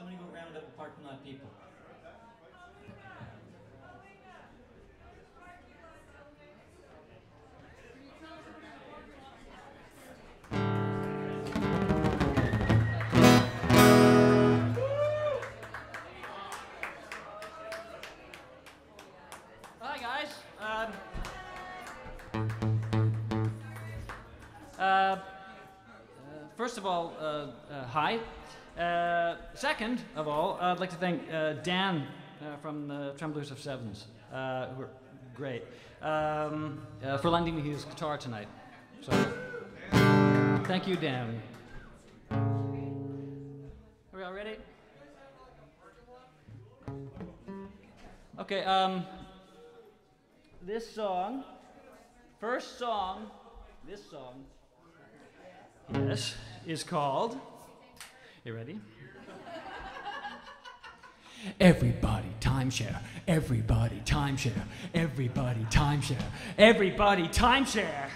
Somebody go round up the parking lot people. Hi guys. First of all, hi. Second of all, I'd like to thank Dan from the Tremblers of Sevens, who are great, for lending me his guitar tonight. So, thank you, Dan. Are we all ready? Okay, this song, first song, this song, yes, is called... You ready? Everybody timeshare, everybody timeshare, everybody timeshare, everybody timeshare.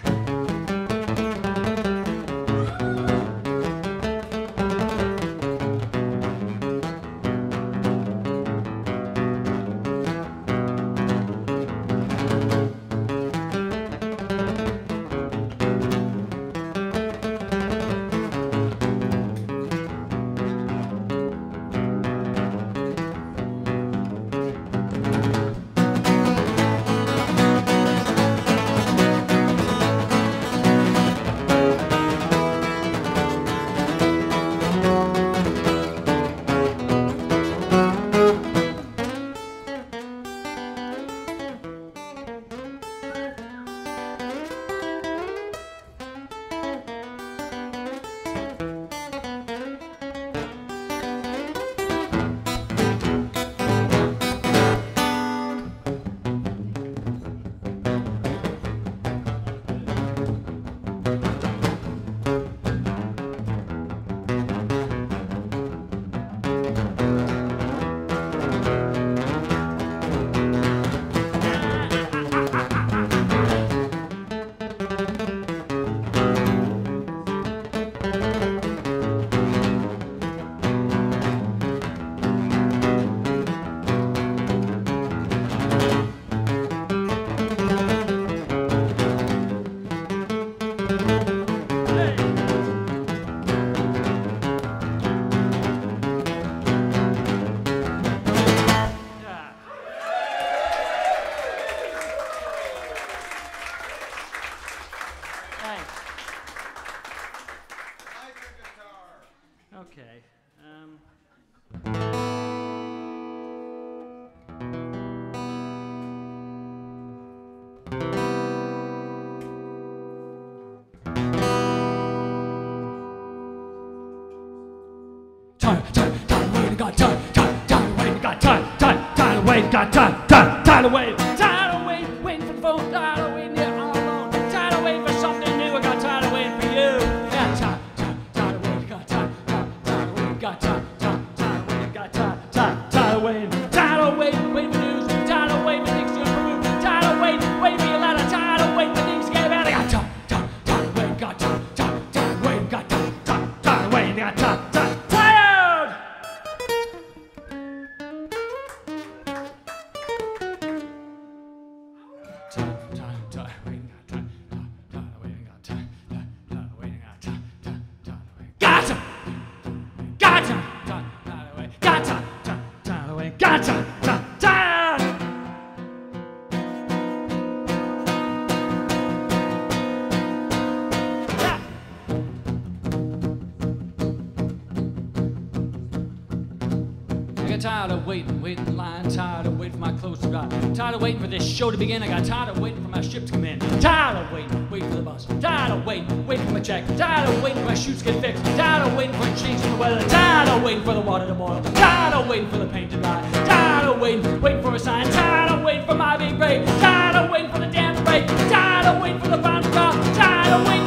Waiting in line, tired of waiting for my clothes to dry, tired of waiting for this show to begin. I got tired of waiting for my ship to come in, tired of waiting for the bus, tired of waiting for my check, tired of waiting for my shoes to get fixed, tired of waiting for a change in the weather, tired of waiting for the water to boil, tired of waiting for the paint to dry, tired of waiting for a sign, tired of waiting for my big break, tired of waiting for the damn break, tired of waiting for the final call, tired of waiting.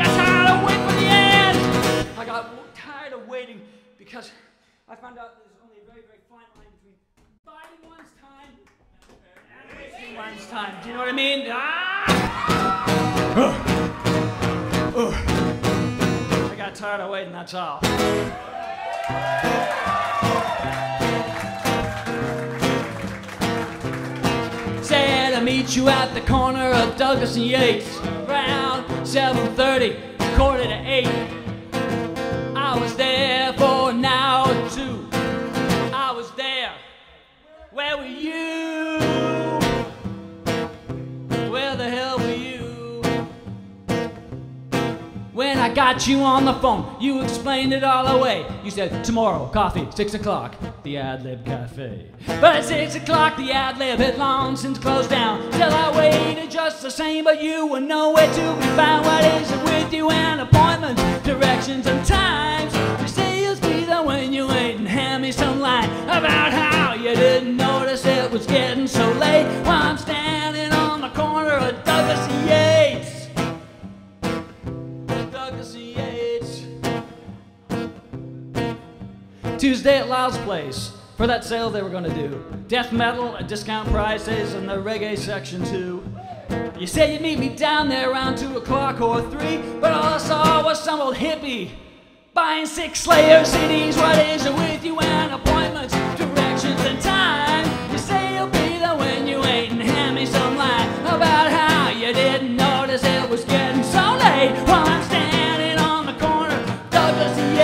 I got tired of waiting for the end. I got tired of waiting because I found out there's only a very, very fine line between biding one's time and wasting one's time. Do you know what I mean? Ah! I got tired of waiting, that's all. Said I'll meet you at the corner of Douglas and Yates, around 7:30, 7:45. I was there for an hour or two. I was there. Where were you? Where the hell were you? When I got you on the phone, you explained it all away. You said, tomorrow, coffee, 6 o'clock, the Ad-Lib Cafe. But at 6 o'clock, the Ad-Lib had long since closed down. Till I waited just the same, but you were nowhere to be found. What is it with you and appointments, directions, and times? You say you'll be there when you wait and hand me some line about how you didn't notice it was getting so late. While I'm standing on the corner of Douglas and Yates. Douglas and Yates. Tuesday at Lyle's place for that sale they were going to do. Death metal at discount prices and the reggae section too. You said you'd meet me down there around 2 o'clock or 3, but all I saw was some old hippie buying 6 Slayer CDs. What is it with you and appointments, directions, and time? You say you'll be there when you wait and hand me some line about how you didn't notice it was getting so late. While I'm standing on the corner, Douglas and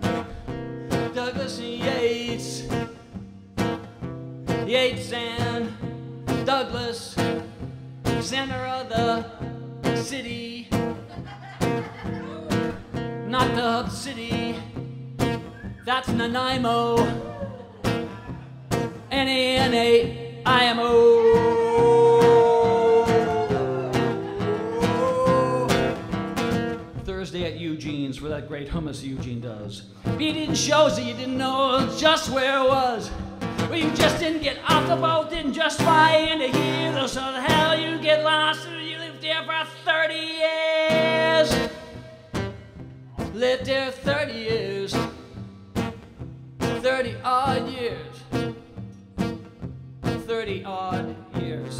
Yates. Douglas and Yates. Yates and Douglas. Center of the city, not the hub city, that's Nanaimo, Nanaimo. Thursday at Eugene's, where that great hummus Eugene does. He didn't show, so you didn't know just where it was. Well, you just didn't get off the boat, didn't just fly into here, though, so the hell you get lost. You lived there for 30 years. Lived there 30 years. 30 odd years. 30 odd years.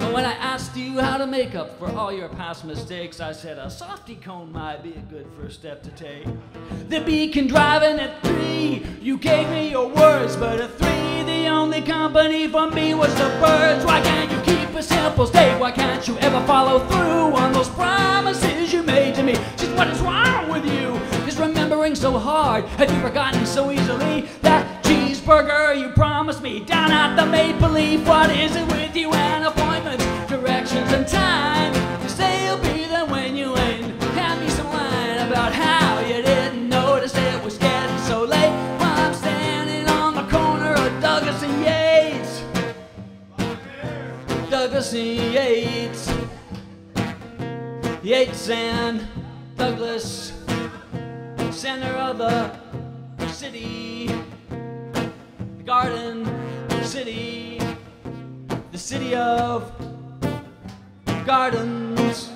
And when I asked you how to make up for all your past mistakes, I said a softy cone might be a good first step to take. The beacon driving at 3, you gave me your words, but at 3, the only company for me was the birds. Why can't you keep a simple state? Why can't you ever follow through on those promises you made to me? Just what is wrong with you? Is remembering so hard? Have you forgotten so easily that cheeseburger you promised me down at the Maple Leaf? What is it with you and appointments, directions, and time? You say you'll be there when you wait. Hand me some line about how you didn't notice it was getting so late. While I'm standing on the corner of Douglas and Yates. Douglas and Yates. Yates and Douglas. Center of the city. Garden City, the city of gardens.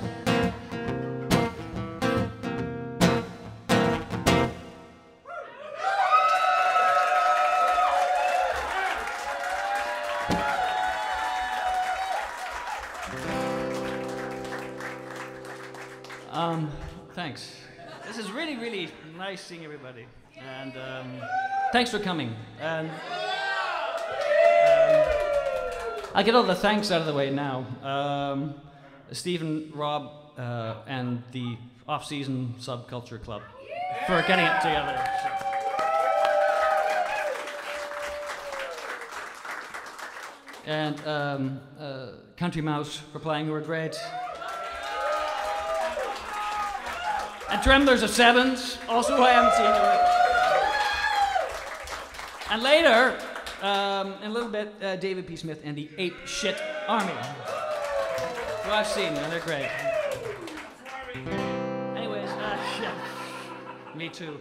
Thanks. This is really, really nice seeing everybody. And thanks for coming. I get all the thanks out of the way now. Stephen, Rob, and the off-season SubCulture Club for getting it together. And Country Mouse for playing, who were great. And Tremblers of Sevens, also who I haven't seen yet. And later, in a little bit, David P. Smith and the Ape Shit Army, who I've seen, and they're great. Anyways, shit. Me too.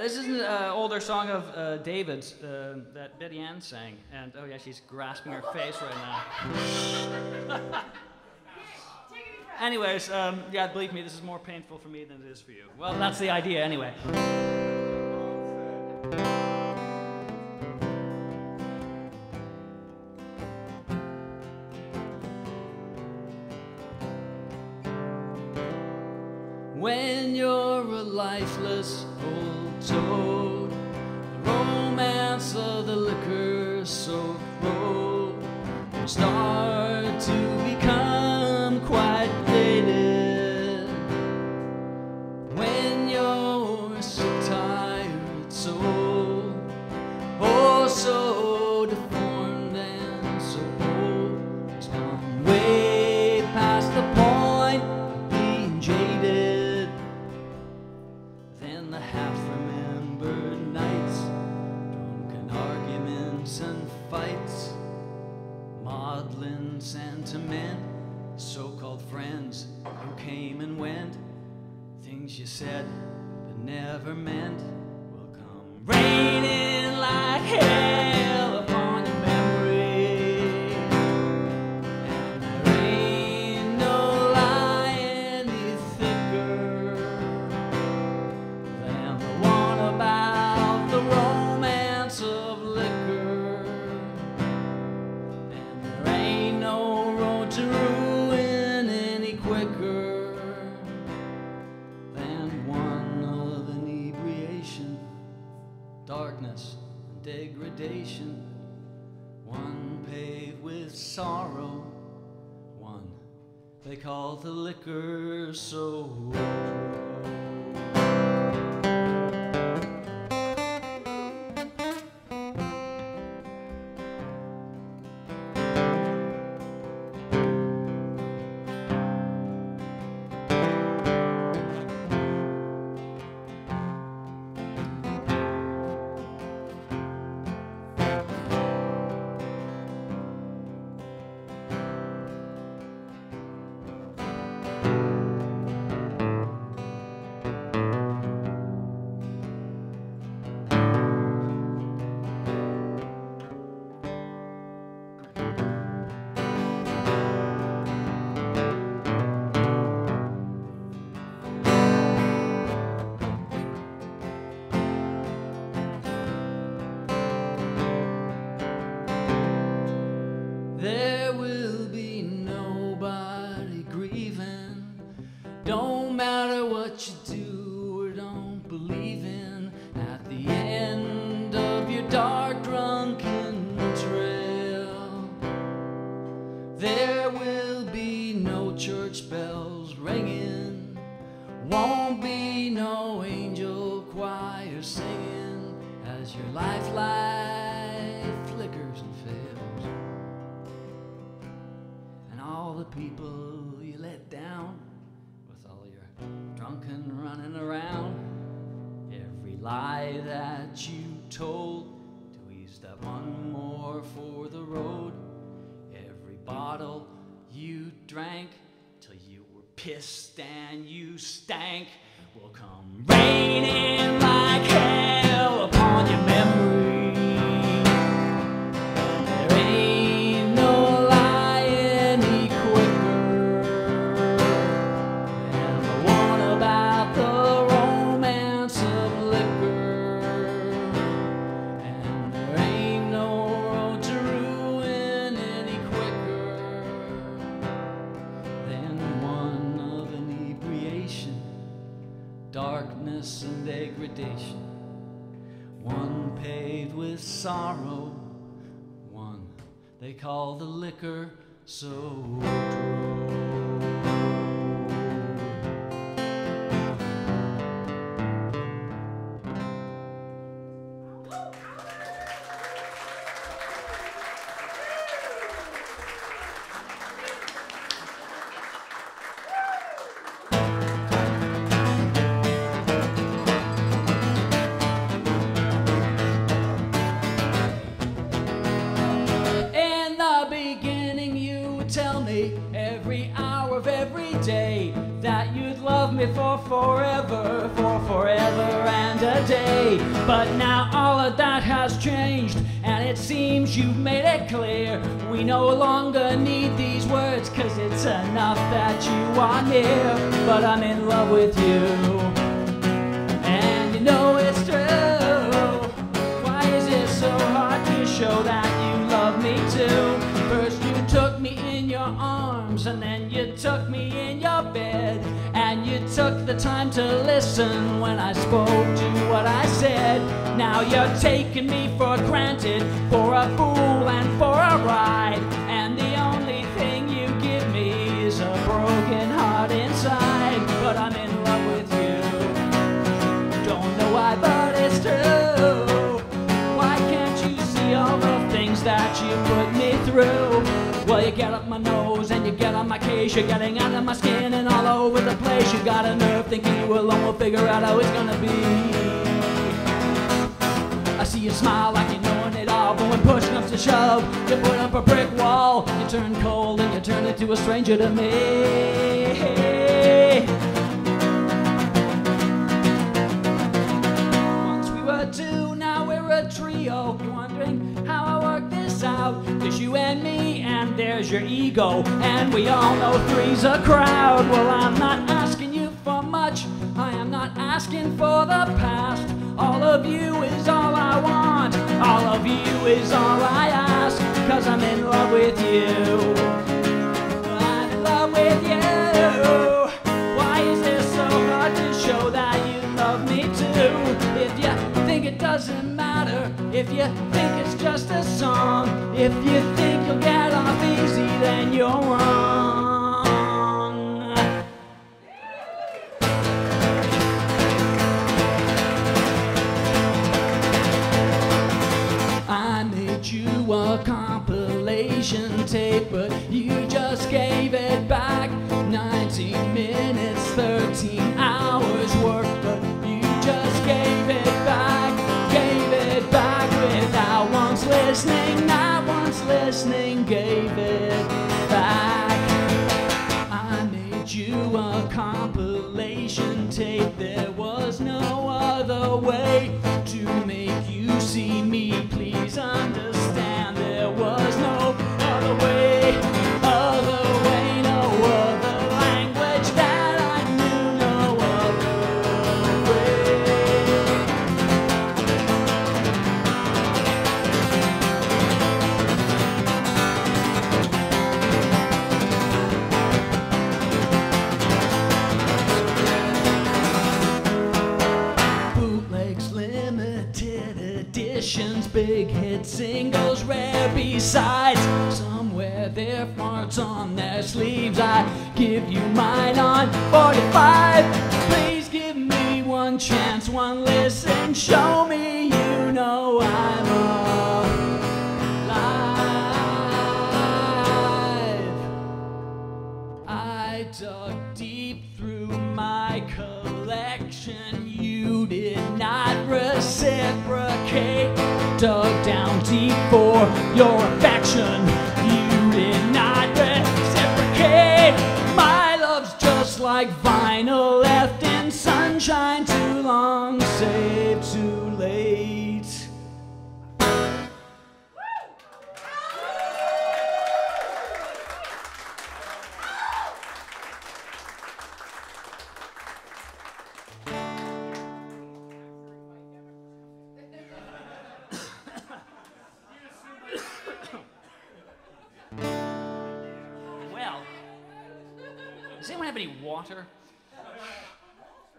This is an older song of David's that Betty Ann sang, and oh yeah, she's grasping her face right now. Anyways, yeah, believe me, this is more painful for me than it is for you. Well, that's the idea, anyway. when you're a lifeless old toad. The romance of the liquor so cold will start to become quite faded when you're so tired, so old, oh so deformed and so old. It's gone way past the point of being jaded. Then the half-remembered nights, drunken arguments and fights, maudlin sentiment, so-called friends who came and went, things you said but never meant will come raining like hail upon your memory. And there ain't no lie any thicker than the one about the romance of liquor. And there ain't no road to ruin any quicker than one of inebriation, darkness, and degradation. One paved with sorrow, one they call the liquor so old. Pissed and you stank will come raining like hell upon your memory. There ain't no lie any quicker than the one about the romance of liquor. And there ain't no road to ruin any quicker than one darkness and degradation, one paved with sorrow, one they call the liquor so old. But now all of that has changed, and it seems you've made it clear. We no longer need these words, cause it's enough that you are near. But I'm in love with you, and you know it's true. Why is it so hard to show that you love me too? First you took me in your arms, and then you took me in your bed, and you you took the time to listen when I spoke to what I said. Now you're taking me for granted, for a fool and for a ride. And the only thing you give me is a broken heart inside. But I'm in love with you, don't know why but it's true. Why can't you see all the things that you put me through? Well, you get up my nose and you get on my case. You're getting out of my skin and all over the place. You got a nerve thinking you alone will figure out how it's gonna be. I see you smile like you're knowing it all, but when push comes to shove, you put up a brick wall. You turn cold and you turn into a stranger to me. Once we were two, now we're a trio. You're wondering how I work this out. There's you and me, and there's your ego, and we all know three's a crowd. Well, I'm not asking you for much, I am not asking for the past. All of you is all I want, all of you is all I ask, 'cause I'm in love with you, I'm in love with you. Why is this so hard to show that you love me too? If you think it doesn't matter, if you think it's just a song, if you think you'll get off easy, then you're wrong. I made you a compilation tape, but you just gave it back. 19 minutes, 13 hours work, but you just gave it back. Without once listening, not once listening, gave it back. I made you a compilation tape. There was no other way to make you see me. Please understand, there was no other way, no other language that I knew, no other way. Big hit singles, rare B-sides. Somewhere their farts on their sleeves. I give you mine on 45. Please give me one chance, one listen. Show me you know I'm alive. I dug deep through my collection. You did not reciprocate. Dug down deep for your affection. You did not reciprocate. My love's just like vinyl left in sunshine. Too long, saved too late. Water.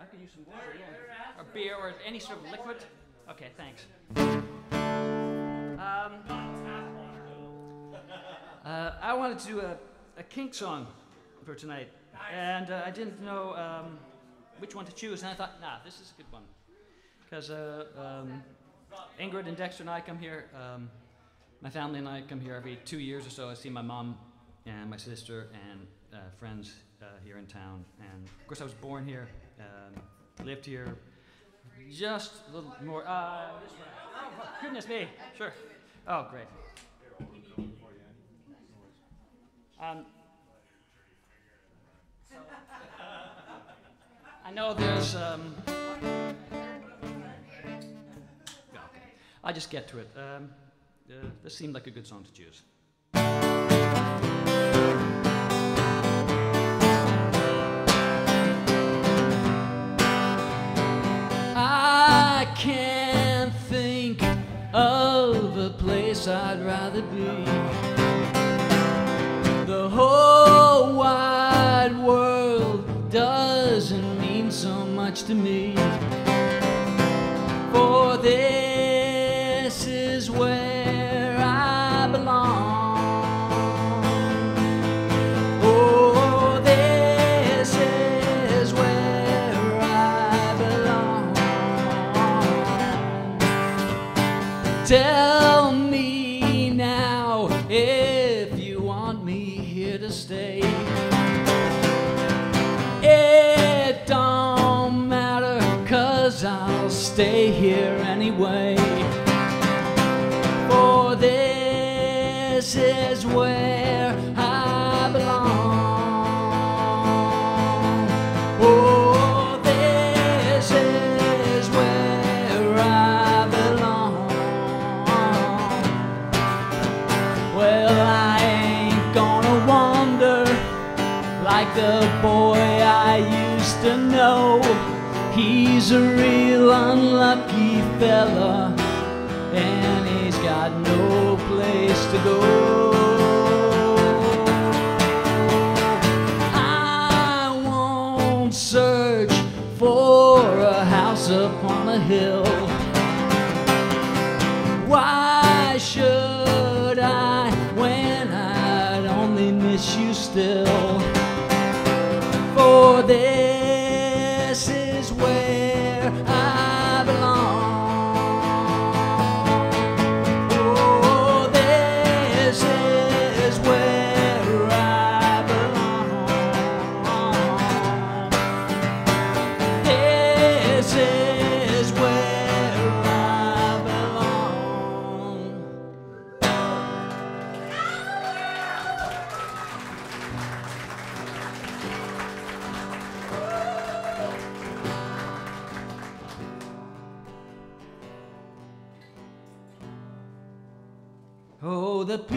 I could use some water, yeah. Or beer or any sort of liquid. Okay, thanks. I wanted to do a kink song for tonight, and I didn't know which one to choose, and I thought, nah, this is a good one. Because Ingrid and Dexter and I come here, my family and I come here every 2 years or so. I see my mom and my sister and friends here in town, and of course I was born here, lived here, just a little more. Oh, goodness me, sure. Oh, great. I know there's. I'll just get to it. This seemed like a good song to choose. I can't think of a place I'd rather be. The whole wide world doesn't much to me, for this is where I belong. Oh, this is where I belong. Tell me now if you want me here to stay. I'll stay here anyway, for this is where I belong. Oh, this is where I belong. Well, I ain't gonna wander like the boy I used to know. He's a real unlucky fella, and he's got no place to go. I won't search for a house upon a hill. Why should I when I'd only miss you still? For this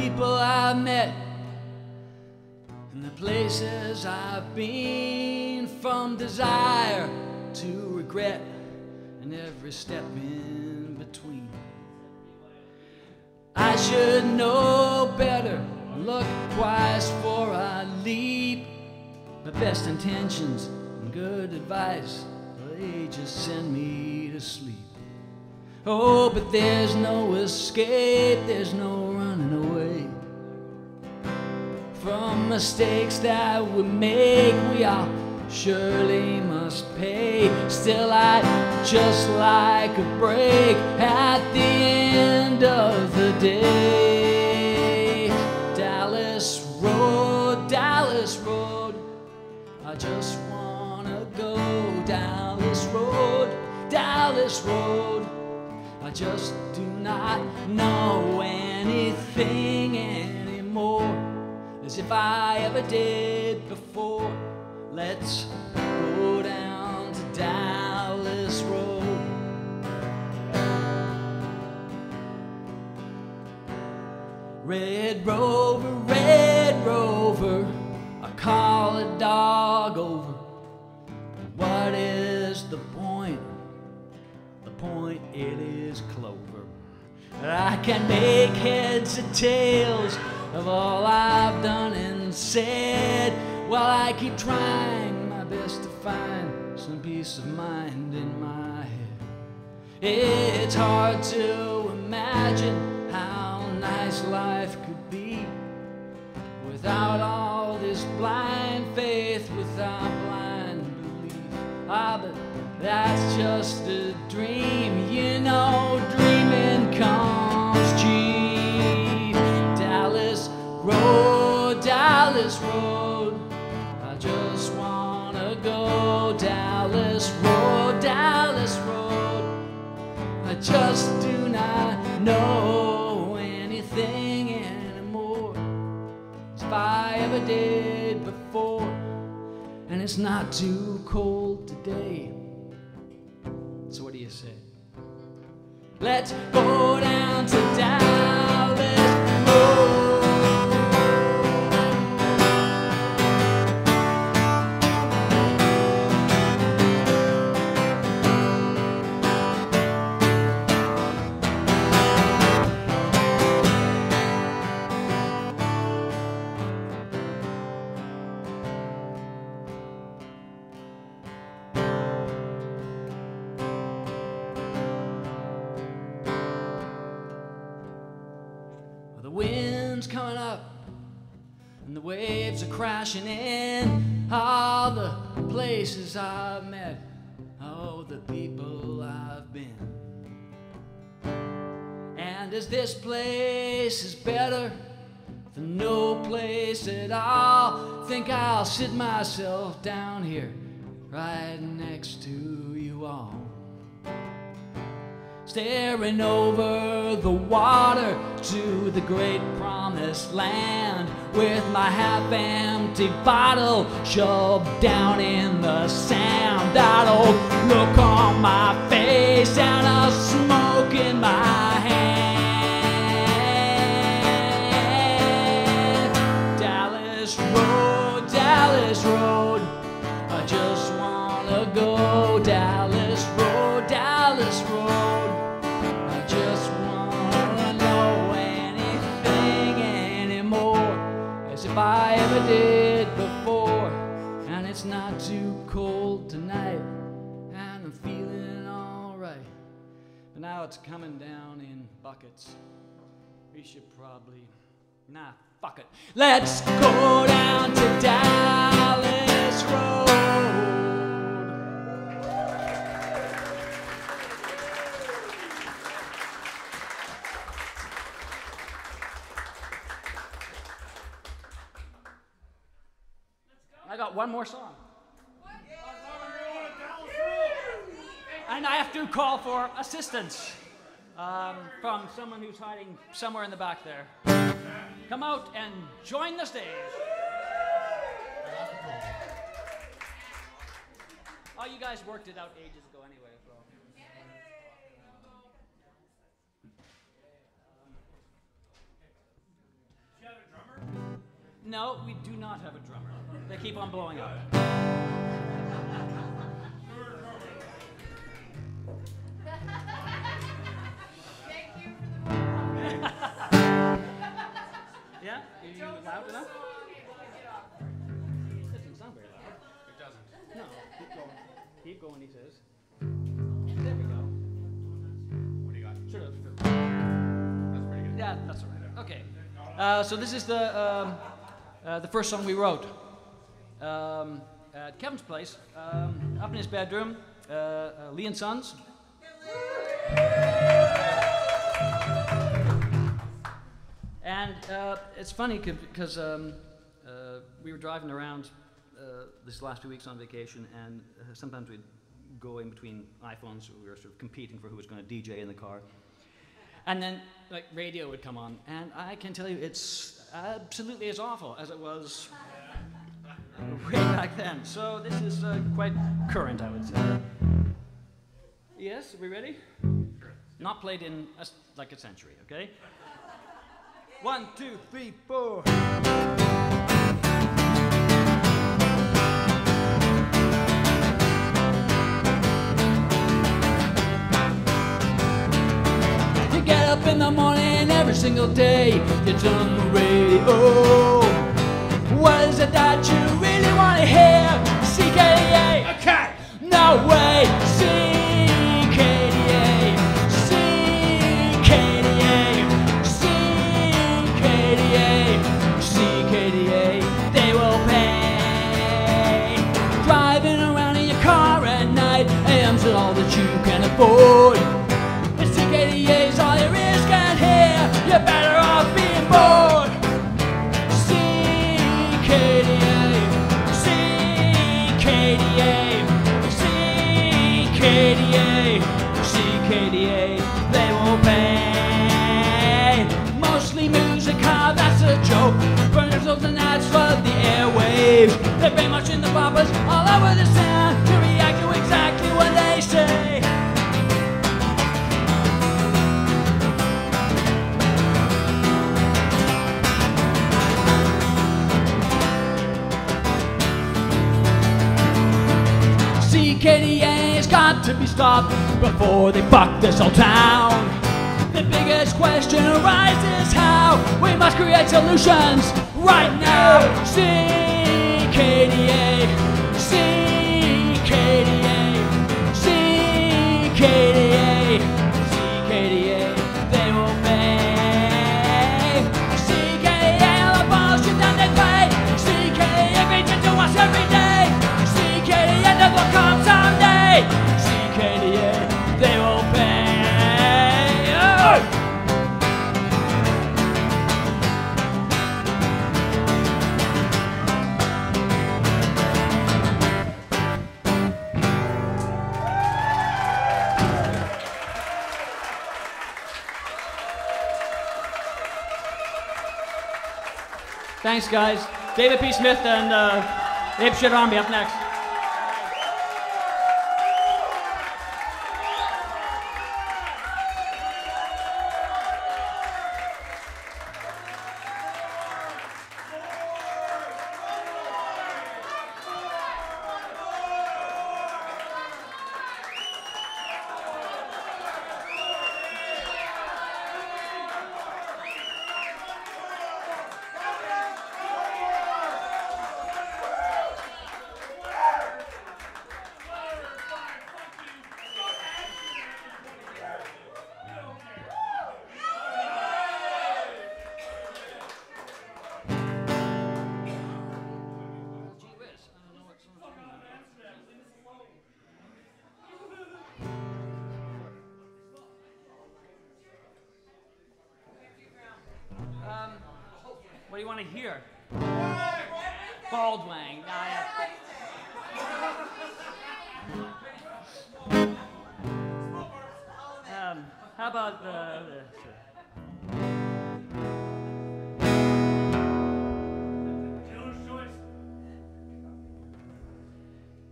people I met and the places I've been, from desire to regret and every step in between. I should know better, look twice before I leap. My best intentions and good advice, they just send me to sleep. Oh, but there's no escape, there's no running away from mistakes that we make. We all surely must pay. Still, I'd just like a break at the end of the day. Dallas Road, I just wanna go. Dallas Road, I just do not know anything anymore, as if I ever did before. Let's go down to Dallas Road. Red Rover, I call a dog over. What is the point? Point, it is clover. I can make heads and tails of all I've done and said, while I keep trying my best to find some peace of mind in my head. It's hard to imagine how nice life could be without all this blind faith, without blind belief. Ah, but that's just a dream, you know, dreaming comes cheap. Dallas Road, I just wanna go. Dallas Road, I just do not know anything anymore, as if I ever did before. And it's not too cold today, so what do you say? Let's go down to Dallas Road. sun's coming up and the waves are crashing in. All the places I've met, oh, the people I've been. And as this place is better than no place at all, think I'll sit myself down here right next to you all. Staring over the water to the great promised land, with my half-empty bottle shoved down in the sand. That'll look on my face and a smoke in my hand. Dallas Road, Dallas Road, I just wanna go. Dallas Road, Dallas Road, if I ever did before. And it's not too cold tonight and I'm feeling alright, but now it's coming down in buckets. We should probably, nah, fuck it, let's go down to Dallas Road. One more song. And I have to call for assistance from someone who's hiding somewhere in the back there. Come out and join the stage. Oh, you guys worked it out ages ago anyway. Do you have a drummer? No, we do not have a drummer. They keep on blowing up. Thank you for the work. Yeah? Are you loud enough? It doesn't sound very loud. It doesn't. No, keep going. Keep going, he says. There we go. What do you got? Sort of. That's pretty good. Yeah, that's all right. Okay. So this is the first song we wrote. At Kevin's place, up in his bedroom, Lee and Sons. And it's funny because we were driving around this last 2 weeks on vacation, and sometimes we'd go in between iPhones. So we were sort of competing for who was going to DJ in the car. And then like radio would come on, and I can tell you it's absolutely as awful as it was way back then. So this is quite current, I would say. Yes, are we ready? Sure. Not played in like a century, okay? 1, 2, 3, 4. You get up in the morning every single day, you turn on the radio. What is it that you really want to hear? CKDA. Okay. No way. CKDA. CKDA. CKDA. CKDA. They will pay. Driving around in your car at night, AM's all that you can afford. If CKDA's all your ears can hear, you're better off being bored. CKDA, CKDA, they won't pay. Mostly music, oh, that's a joke. Burners of the nights for the airwaves. They pay much in the poppers all over the sound to react to exactly what they say. CKDA's got to be stopped before they fuck this whole town. The biggest question arises: how? We must create solutions right now. CKDA, CKDA, CKDA, CKDA, they will pay. CKDA. Thanks, guys. David P. Smith and Ape Shit Army up next.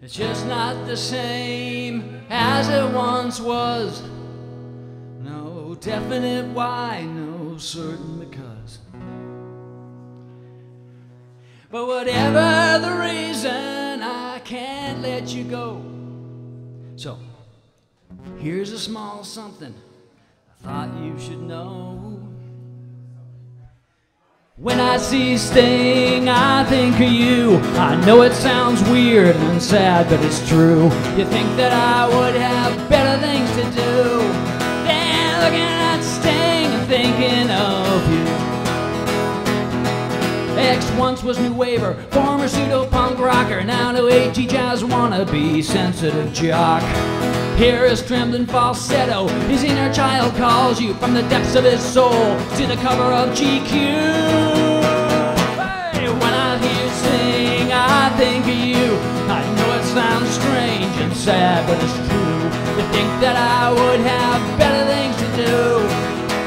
It's just not the same as it once was. No definite why, no certain because. But whatever the reason, I can't let you go. So, here's a small something I thought you should know. When I see Sting, I think of you. I know it sounds weird and sad, but it's true. You think that I would have better things to do than looking at Sting and thinking of you. X once was New Waver, former pseudo-punk rocker, now new agey jazz wannabe sensitive jock. Here is trembling falsetto, his inner child calls you from the depths of his soul to the cover of GQ. Hey, when I hear you sing, I think of you. I know it sounds strange and sad, but it's true. To think that I would have better things to do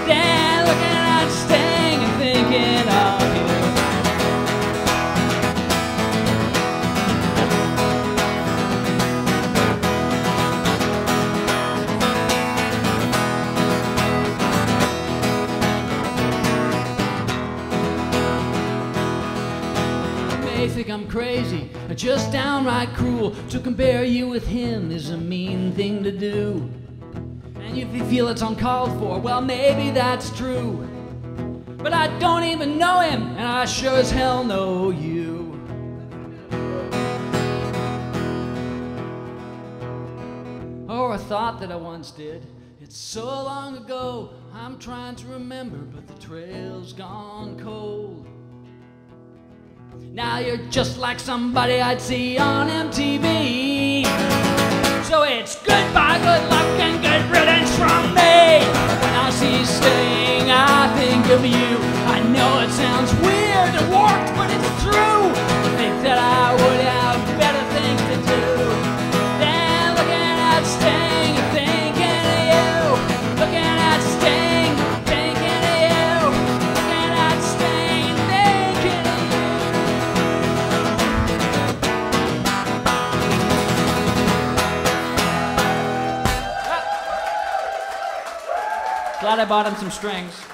than looking at Sting and thinking of you. I'm crazy, just downright cruel. To compare you with him is a mean thing to do. And if you feel it's uncalled for, well, maybe that's true. But I don't even know him, and I sure as hell know you. Or I thought that I once did. It's so long ago, I'm trying to remember, but the trail's gone cold. Now you're just like somebody I'd see on MTV. So it's goodbye, good luck, and good riddance from me. When I see Sting, I think of you. I know it sounds weird and warped, but it's true. I think that I would have better things to do than looking at Sting and thinking of you. Looking at Sting, thinking of you. Looking at Sting, thinking of you. Glad I bought him some strings.